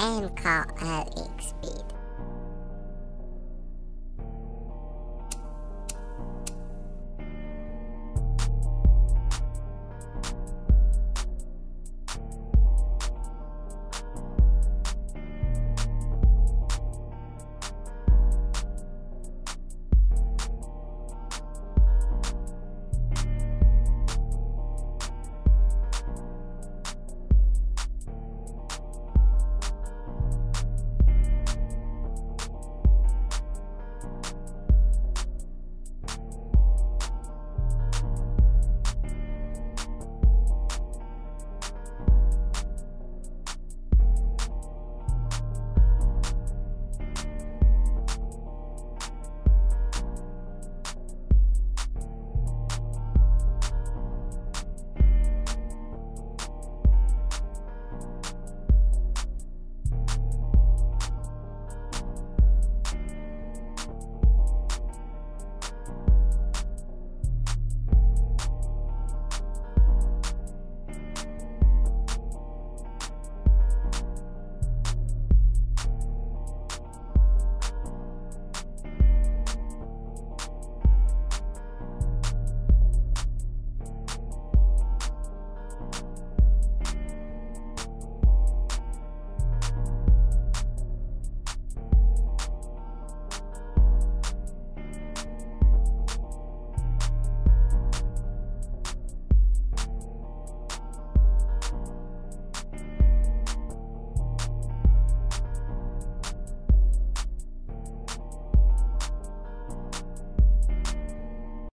and call at X speed.